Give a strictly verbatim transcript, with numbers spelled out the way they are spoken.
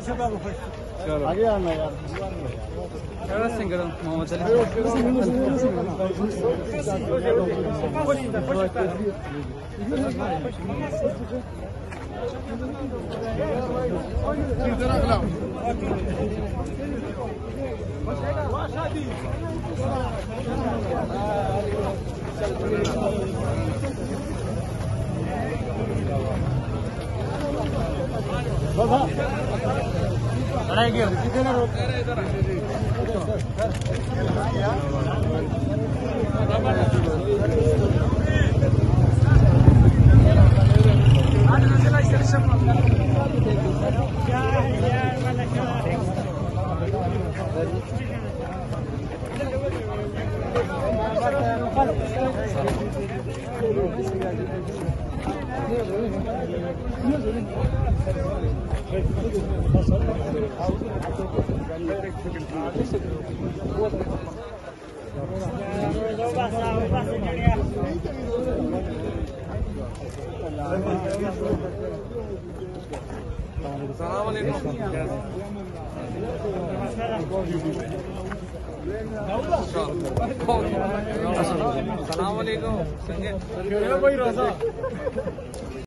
आगे आना यार शवल singer Mohammad Ali Baba. Nereye gidiyorsun? Gidene rok. Hadi mesela işte şapla. Ya ya malaka. Selamünaleyküm. Selamünaleyküm. Sange. Merhaba İrasa.